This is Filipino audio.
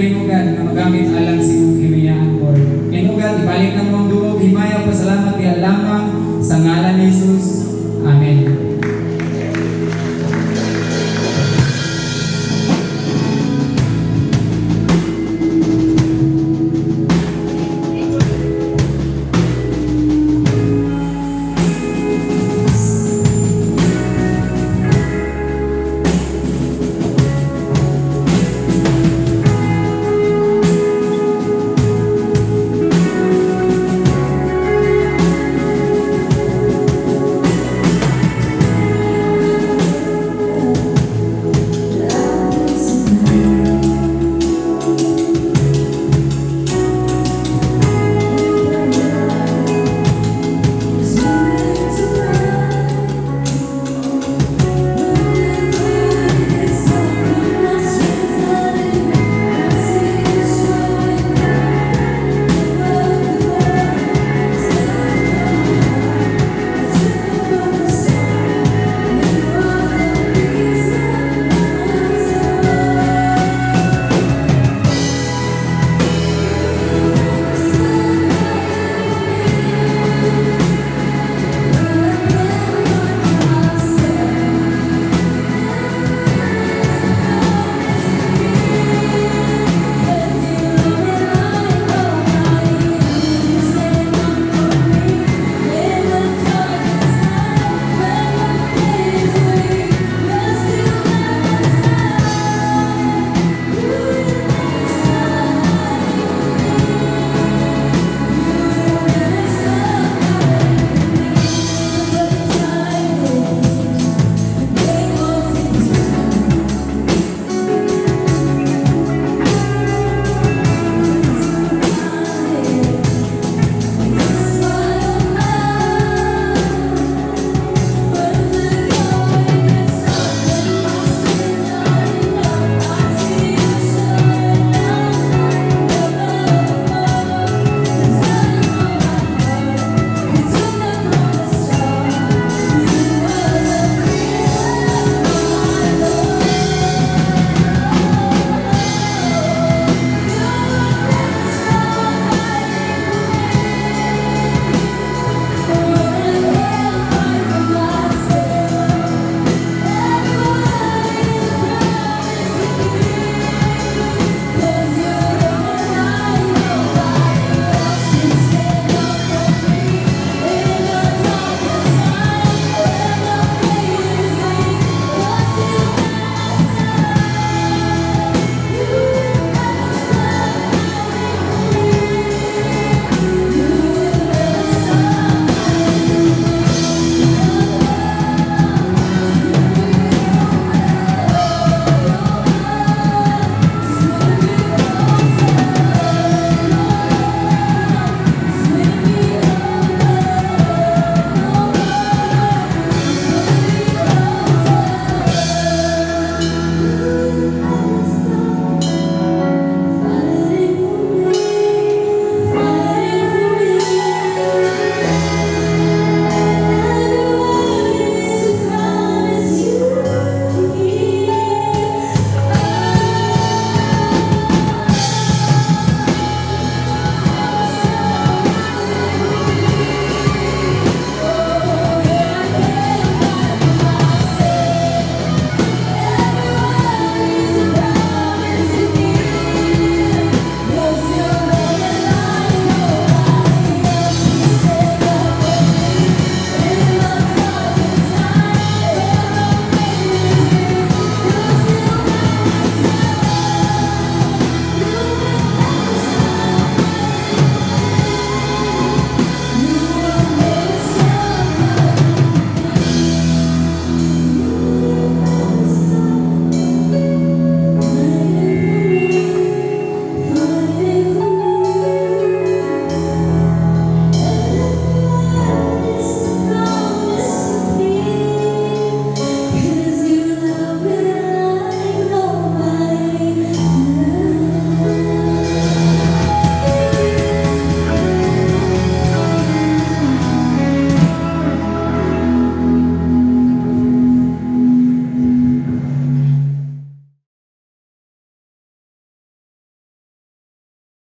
hinugan na magamit alang sinong himiyaan or hinugan, ibalik ng mga